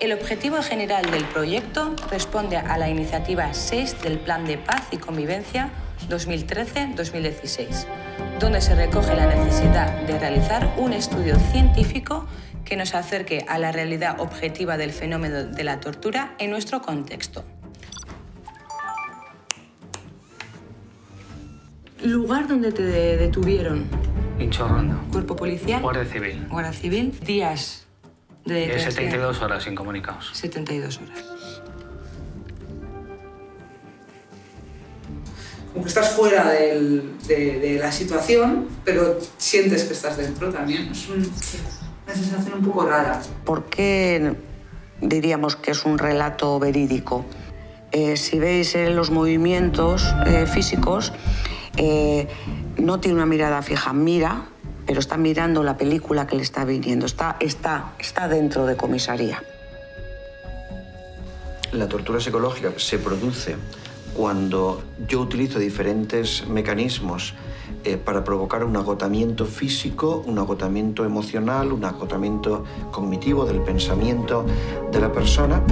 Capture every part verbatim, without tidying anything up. El objetivo general del proyecto responde a la iniciativa seis del Plan de Paz y Convivencia dos mil trece a dos mil dieciséis, donde se recoge la necesidad de realizar un estudio científico que nos acerque a la realidad objetiva del fenómeno de la tortura en nuestro contexto. Lugar donde te detuvieron. Hinchorro. Cuerpo policial. Guardia Civil. Guardia Civil. Días de detención. setenta y dos horas incomunicados. setenta y dos horas. Como que estás fuera del, de, de la situación, pero sientes que estás dentro también. Es un, una sensación un poco rara. ¿Por qué diríamos que es un relato verídico? Eh, si veis eh, los movimientos eh, físicos, eh, no tiene una mirada fija, mira, pero está mirando la película que le está viniendo, está, está, está dentro de comisaría. La tortura psicológica se produce cuando yo utilizo diferentes mecanismos eh, para provocar un agotamiento físico, un agotamiento emocional, un agotamiento cognitivo del pensamiento de la persona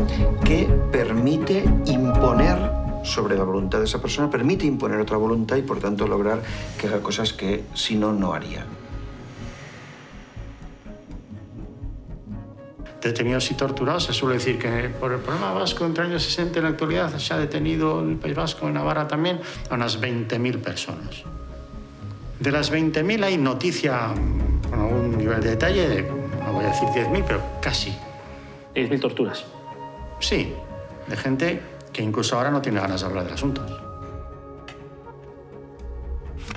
que permite imponer sobre la voluntad de esa persona, permite imponer otra voluntad y por tanto lograr que haga cosas que si no, no haría. Detenidos y torturados, se suele decir que por el problema vasco entre años sesenta en la actualidad se ha detenido en el País Vasco, en Navarra también, a unas veinte mil personas. De las veinte mil hay noticia con algún nivel de detalle, de, no voy a decir diez mil, pero casi. diez mil torturas. Sí, de gente que incluso ahora no tiene ganas de hablar del asunto.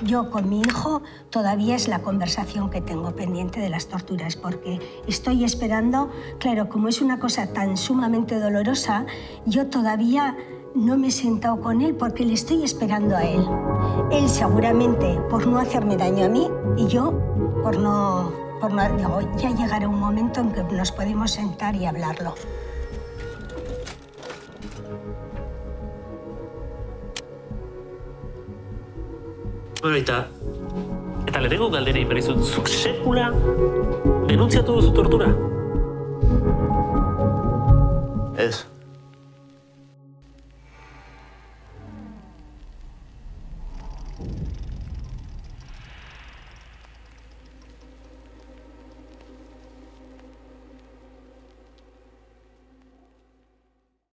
Yo con mi hijo todavía es la conversación que tengo pendiente de las torturas porque estoy esperando, claro, como es una cosa tan sumamente dolorosa, yo todavía no me he sentado con él porque le estoy esperando a él. Él seguramente por no hacerme daño a mí y yo por no... por no digo, ya llegará un momento en que nos podemos sentar y hablarlo. Bueno, eta, eta lehenengo galderei berrizut, zuk sekula denuntzia duzu tortura? Ez.